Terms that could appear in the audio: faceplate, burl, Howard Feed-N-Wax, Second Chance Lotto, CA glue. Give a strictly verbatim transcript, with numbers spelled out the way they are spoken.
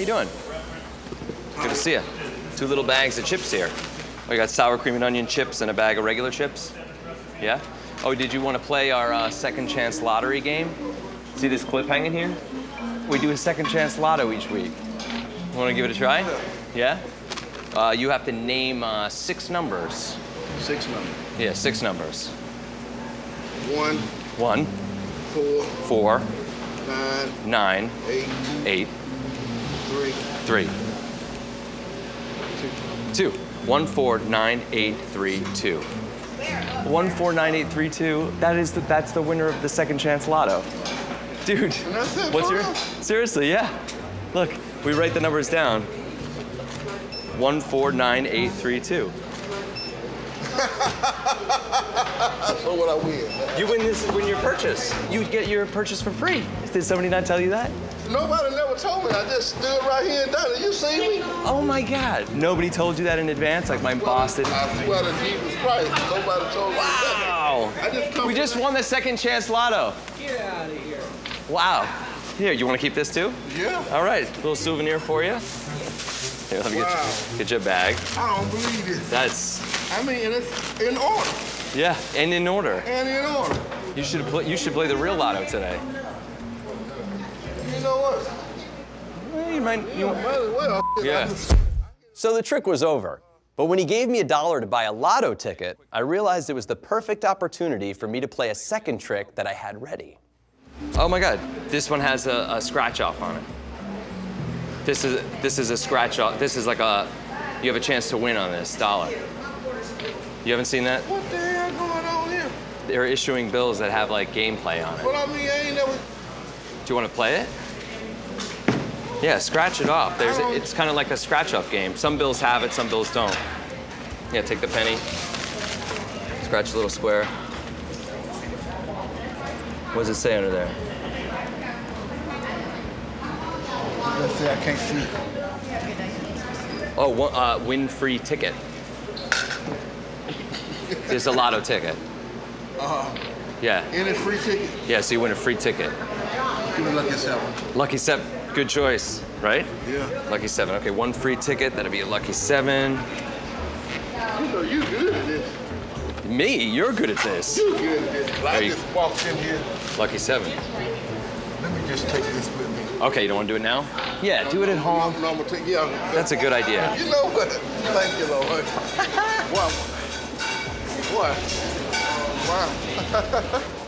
How you doing? Good to see you. Two little bags of chips here. We got sour cream and onion chips and a bag of regular chips. Yeah? Oh, did you want to play our uh, second chance lottery game? See this clip hanging here? We do a second chance lotto each week. Want to give it a try? Yeah? Uh, you have to name uh, six numbers. Six numbers? Yeah, six numbers. One. One. Four. Four. Nine. Nine. Eight. Eight. Three. Three. Two. Two. One, four, nine, eight, three, two. One, four, nine, eight, three, two. That is the, that's the winner of the Second Chance Lotto. Dude, what's your, seriously, yeah. Look, we write the numbers down. One, four, nine, eight, three, two. So what I win? You win this, win your purchase. You get your purchase for free. Did somebody not tell you that? Nobody never told me. I just stood right here and done it. You see me? Oh my God! Nobody told you that in advance, like my boss did. I swear to Jesus Christ, nobody told me that. Wow! I just come we just won the Second Chance Lotto. Get out of here! Wow! Here, you want to keep this too? Yeah. All right, a little souvenir for you. Here, let me wow. get, you, get your bag. I don't believe it. That's. I mean, and it's in order. Yeah, and in order. And in order. You should play. You should play the real lotto today. You know what? Well, you might, you yeah, well, yeah. So the trick was over, but when he gave me a dollar to buy a lotto ticket, I realized it was the perfect opportunity for me to play a second trick that I had ready. Oh my God! This one has a, a scratch off on it. This is this is a scratch off. This is like a you have a chance to win on this dollar. You haven't seen that? What the hell going on here? They're issuing bills that have like gameplay on it. Well, I mean, I ain't never. Do you want to play it? Yeah, scratch it off. There's, it's kind of like a scratch-off game. Some bills have it, some bills don't. Yeah, take the penny. Scratch a little square. What does it say under there? Let's see, I can't see. Oh, one, uh, win-free ticket. There's a lotto ticket. Uh-huh. Yeah. And a free ticket. Yeah, so you win a free ticket. Give me lucky seven. Lucky seven. Good choice, right? Yeah. Lucky seven. Okay, one free ticket. That'll be a lucky seven. You know, you're good at this. Me? You're good at this. You're good at this. I just walked in here. Lucky seven. Let me just take this with me. Okay, you don't want to do it now? Yeah, no, do it at home. No, no, no, yeah. That's a good idea. You know what? Thank you, Lord. Wow. What? Wow.